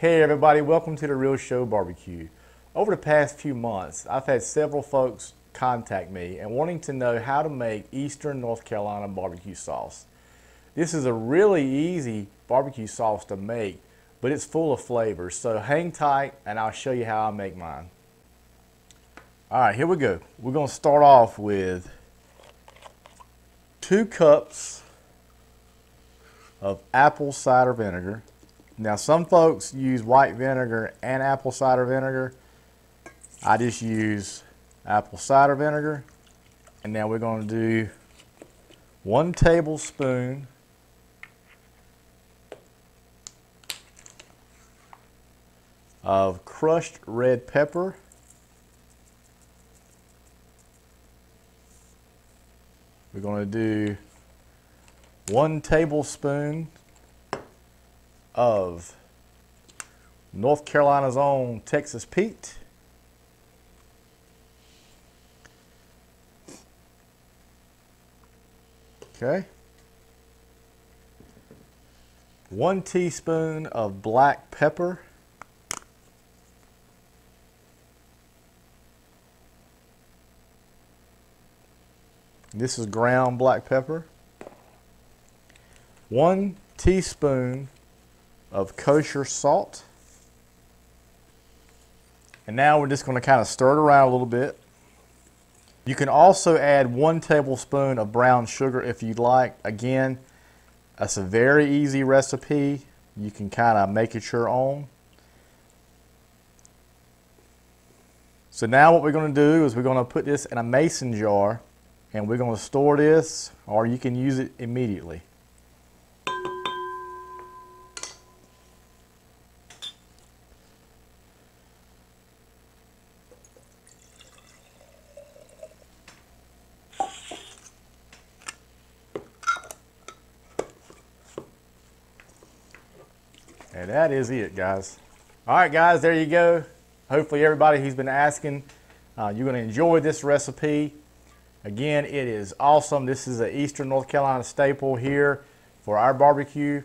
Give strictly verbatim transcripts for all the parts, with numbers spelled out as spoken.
Hey everybody, welcome to The Real Show Barbecue. Over the past few months, I've had several folks contact me and wanting to know how to make Eastern North Carolina barbecue sauce. This is a really easy barbecue sauce to make, but it's full of flavors. So hang tight and I'll show you how I make mine. All right, here we go. We're gonna start off with two cups of apple cider vinegar. Now some folks use white vinegar and apple cider vinegar. I just use apple cider vinegar. And now we're going to do one tablespoon of crushed red pepper. We're going to do one tablespoon of North Carolina's own Texas Pete. Okay. One teaspoon of black pepper. This is ground black pepper. One teaspoon of kosher salt. And now we're just going to kind of stir it around a little bit. You can also add one tablespoon of brown sugar if you'd like. Again, that's a very easy recipe. You can kind of make it your own. So now what we're going to do is we're going to put this in a mason jar and we're going to store this, or you can use it immediately. And that is it, guys. All right, guys, there you go. Hopefully everybody who's been asking, uh, you're gonna enjoy this recipe. Again, it is awesome. This is an Eastern North Carolina staple here for our barbecue.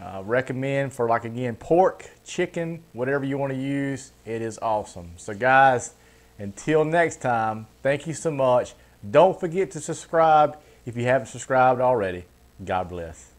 Uh, recommend for, like, again, pork, chicken, whatever you wanna use, it is awesome. So guys, until next time, thank you so much. Don't forget to subscribe if you haven't subscribed already. God bless.